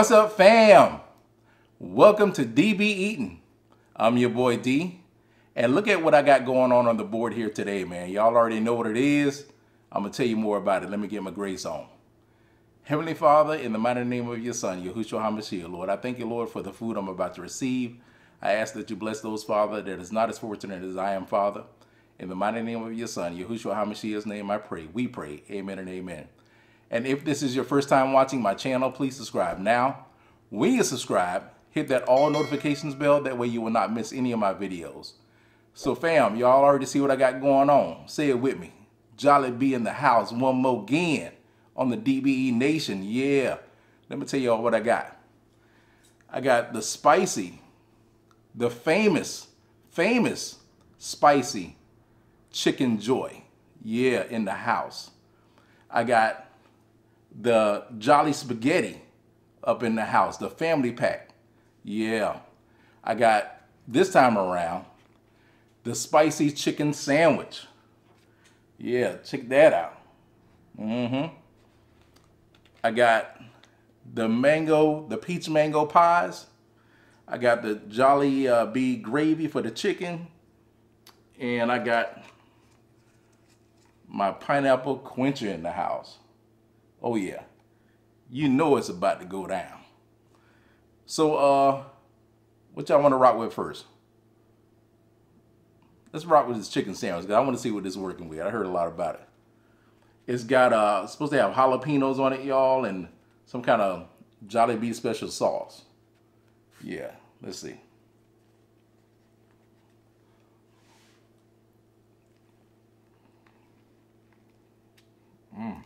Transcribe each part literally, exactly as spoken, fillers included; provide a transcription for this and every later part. What's up, fam? Welcome to Dee Be Eatin'. I'm your boy D, and look at what I got going on on the board here today, man. Y'all already know what it is. I'm gonna tell you more about it. Let me get my grace on. Heavenly Father, in the mighty name of your son, Yahushua HaMashiach, Lord, I thank you, Lord, for the food I'm about to receive. I ask that you bless those, Father, that is not as fortunate as I am, Father. In the mighty name of your son, Yahushua HaMashiach's name, I pray. We pray. Amen and amen. And if this is your first time watching my channel, please subscribe now. When you subscribe, hit that all notifications bell. That way you will not miss any of my videos. So fam, y'all already see what I got going on. Say it with me. Jollibee in the house one more again on the D B E Nation. Yeah. Let me tell y'all what I got. I got the spicy, the famous, famous spicy Chickenjoy. Yeah, in the house. I got the Jolly Spaghetti up in the house, the family pack. Yeah. I got, this time around, the spicy chicken sandwich. Yeah, check that out. Mm-hmm. I got the mango, the peach mango pies. I got the Jolly uh, Bee gravy for the chicken. And I got my pineapple quencher in the house. Oh yeah, you know it's about to go down. So uh, what y'all want to rock with first? Let's rock with this chicken sandwich, because I want to see what it's working with. I heard a lot about it. It's got, uh, it's supposed to have jalapenos on it, y'all, and some kind of Jollibee special sauce. Yeah, let's see. Mmm.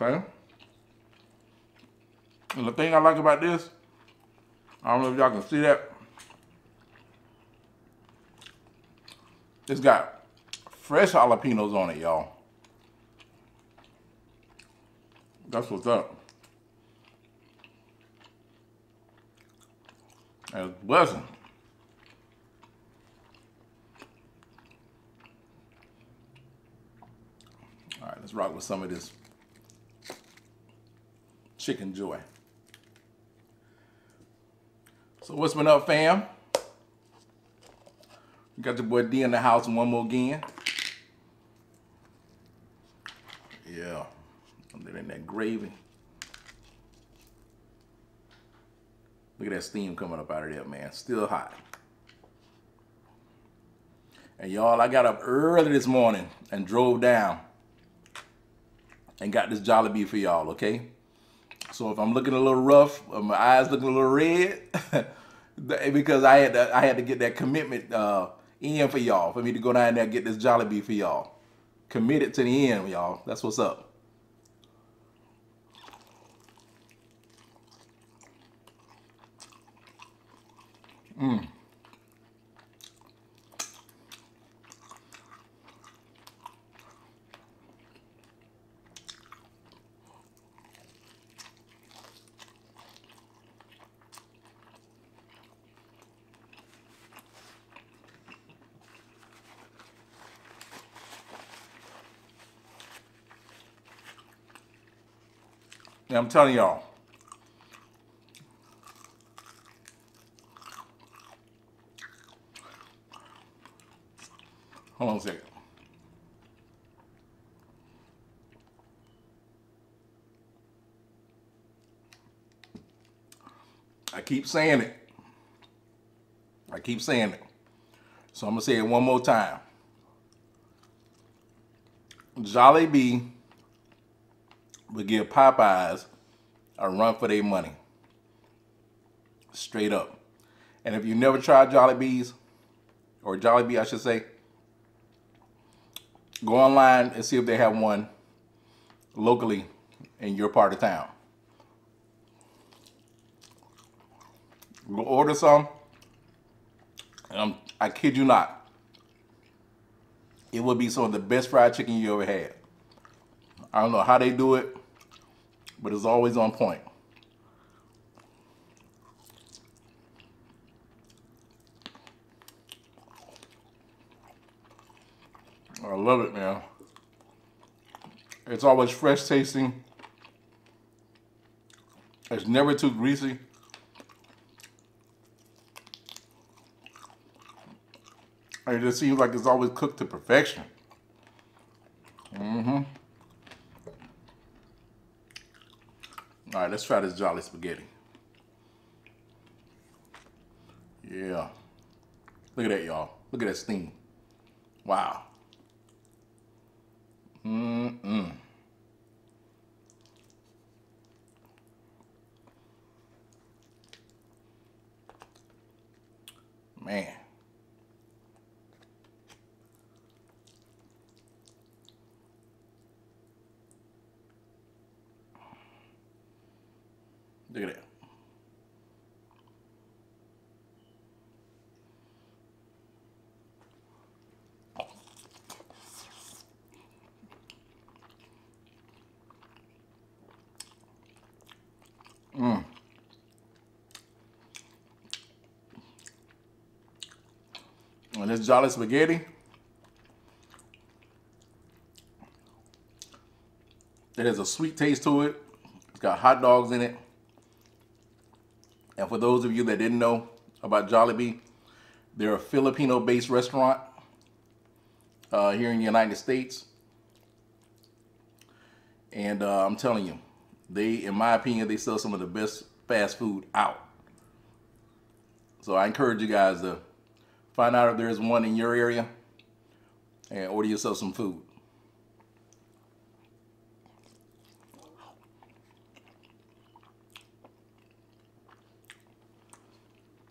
Okay. And the thing I like about this, I don't know if y'all can see that, it's got fresh jalapenos on it, y'all. That's what's up. That's a blessing. All right, let's rock with some of this Chickenjoy. So what's been up, fam? You got your boy D in the house one more again. Yeah, I'm in that gravy. Look at that steam coming up out of there, man. Still hot. And y'all, I got up early this morning and drove down and got this Jollibee for y'all, okay? So if I'm looking a little rough, or my eyes looking a little red, because I had to, I had to get that commitment uh, in for y'all, for me to go down there and get this Jollibee for y'all. Committed to the end, y'all. That's what's up. Mmm. Yeah, I'm telling y'all, hold on a second. I keep saying it. I keep saying it. So I'm gonna say it one more time. Jollibee would give Popeyes a run for their money. Straight up. And if you never tried Jollibees, or Jollibee I should say, go online and see if they have one locally in your part of town. Go order some, and I'm, I kid you not, it will be some of the best fried chicken you ever had. I don't know how they do it, but it's always on point. I love it, man. It's always fresh tasting. It's never too greasy. It just seems like it's always cooked to perfection. Mm-hmm. All right, let's try this Jolly Spaghetti. Yeah. Look at that, y'all. Look at that steam. Wow. Mm-mm. Man. Look at that. Mm. And this Jolly Spaghetti, it has a sweet taste to it. It's got hot dogs in it. And for those of you that didn't know about Jollibee, they're a Filipino-based restaurant uh, here in the United States. And uh, I'm telling you, they, in my opinion, they sell some of the best fast food out. So I encourage you guys to find out if there's one in your area and order yourself some food.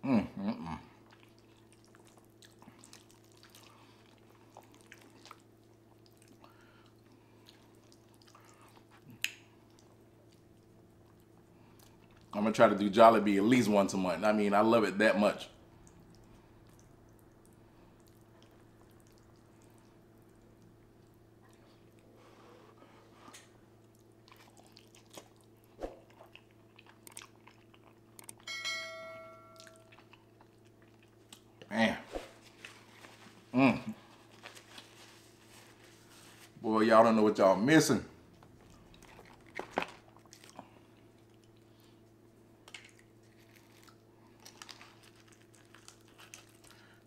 Mm, mm, mm. I'm gonna try to do Jollibee at least once a month. I mean, I love it that much. Man. Mm. Boy, y'all don't know what y'all missing.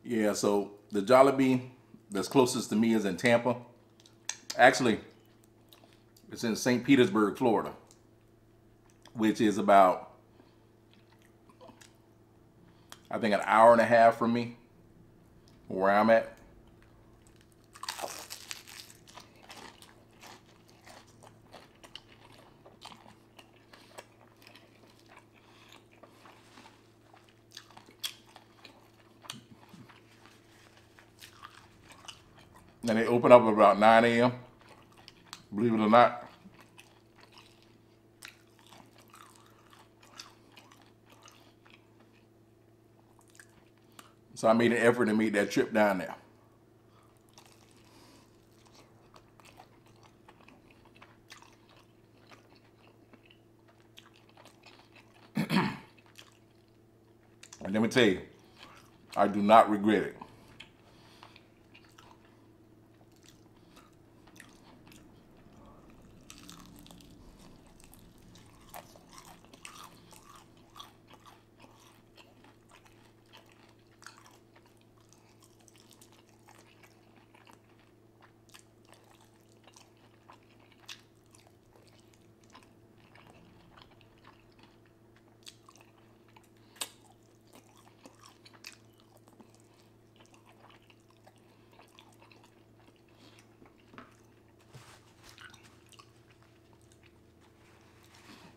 Yeah, so the Jollibee that's closest to me is in Tampa. Actually, it's in Saint Petersburg, Florida, which is about, I think, an hour and a half from me, where I'm at. And they open up at about nine A M, believe it or not. So I made an effort to make that trip down there. And let me tell you, I do not regret it.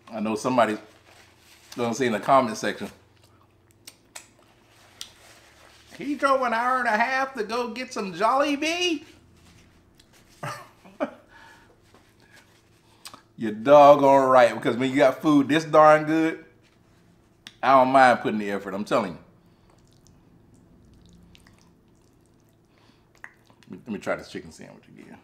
I know somebody's gonna say in the comment section, he drove an hour and a half to go get some Jollibee? You're doggone right, because when you got food this darn good, I don't mind putting the effort, I'm telling you. Let me try this chicken sandwich again.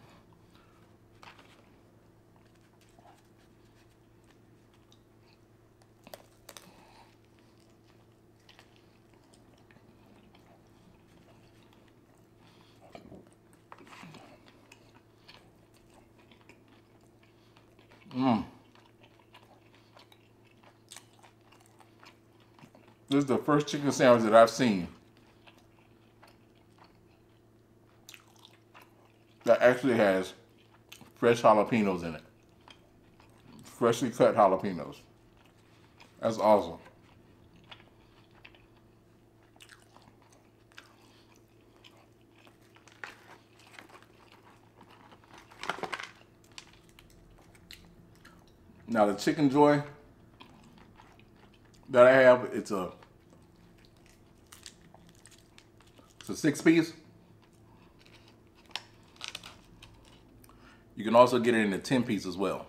This is the first chicken sandwich that I've seen that actually has fresh jalapenos in it. Freshly cut jalapenos. That's awesome. Now the Chickenjoy that I have, it's a it's a six piece. You can also get it in a ten piece as well.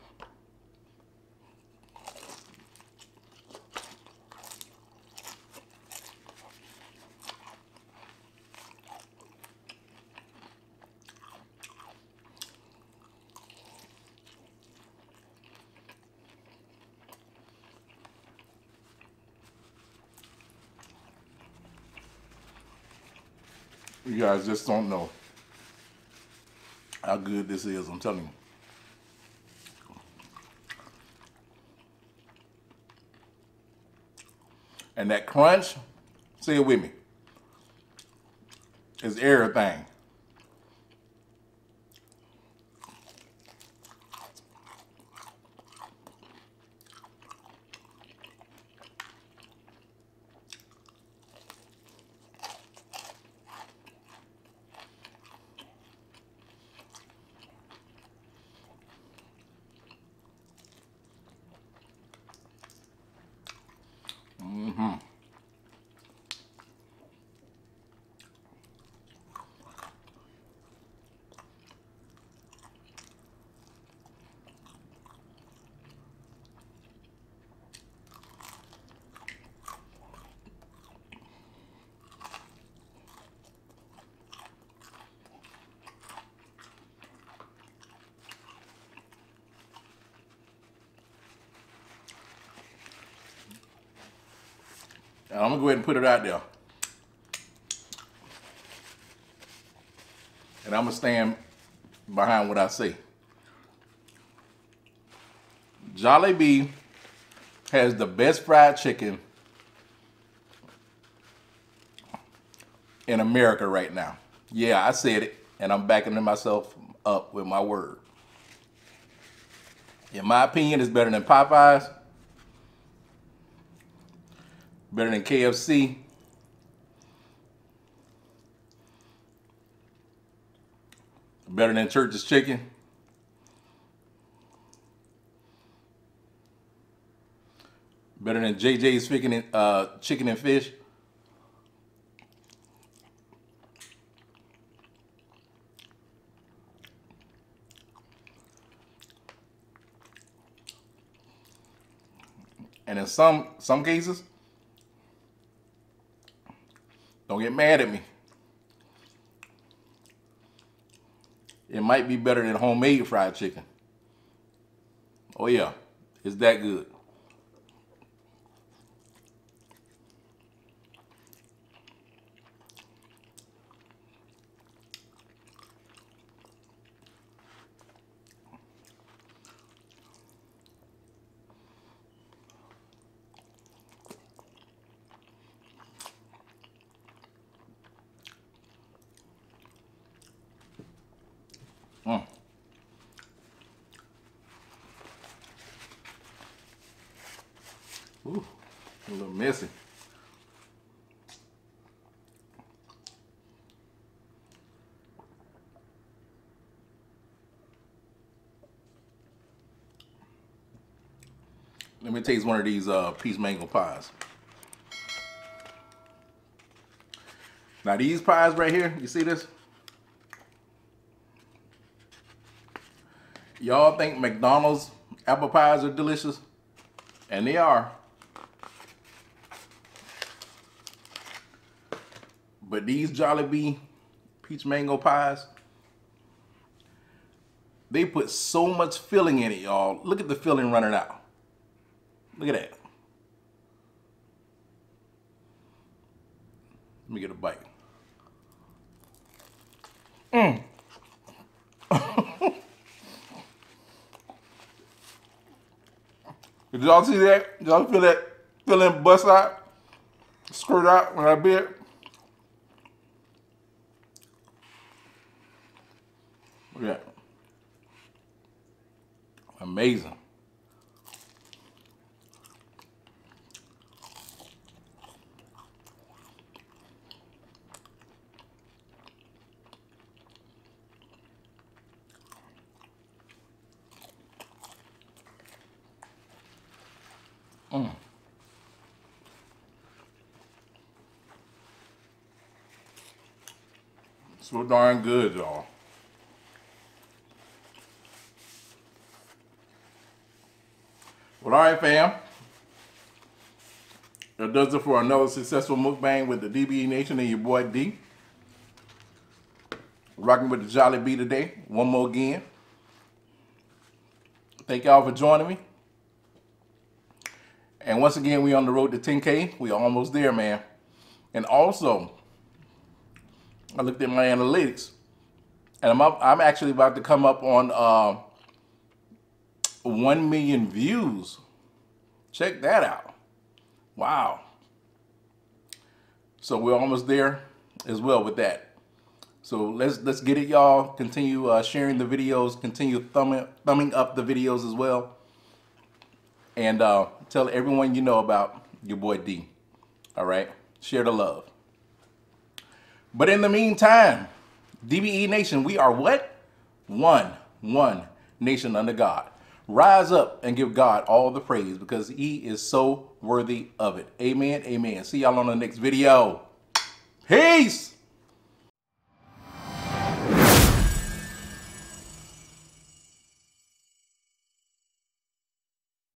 You guys just don't know how good this is, I'm telling you. And that crunch, say it with me, is everything. And I'm going to go ahead and put it out there. And I'm going to stand behind what I say. Jollibee has the best fried chicken in America right now. Yeah, I said it. And I'm backing myself up with my word. In my opinion, it's better than Popeyes. Better than K F C. Better than Church's Chicken. Better than J J's Chicken and, uh, Chicken and Fish. And in some some cases, don't get mad at me, it might be better than homemade fried chicken. Oh yeah, it's that good. Mm. Ooh, a little messy. Let me taste one of these uh, Peach Mango Pies. Now these pies right here, you see this? Y'all think McDonald's apple pies are delicious? And they are. But these Jollibee Peach Mango Pies, they put so much filling in it, y'all. Look at the filling running out. Look at that. Let me get a bite. Mmm. Did y'all see that? Did y'all feel that filling bust out? squirt out when I bit. Look at that. Amazing. Mm. So darn good, y'all. Well, all right, fam. That does it for another successful mukbang with the D B E Nation and your boy D. Rocking with the Jollibee today, one more again. Thank y'all for joining me. And once again, we on the road to ten K. We are almost there, man. And also, I looked at my analytics, and I'm up, I'm actually about to come up on uh, one million views. Check that out! Wow. So we're almost there as well with that. So let's let's get it, y'all. Continue uh, sharing the videos. Continue thumbing thumbing up the videos as well. And uh, tell everyone you know about your boy D. All right? Share the love. But in the meantime, D B E Nation, we are what? One. One nation under God. Rise up and give God all the praise because he is so worthy of it. Amen. Amen. See y'all on the next video. Peace.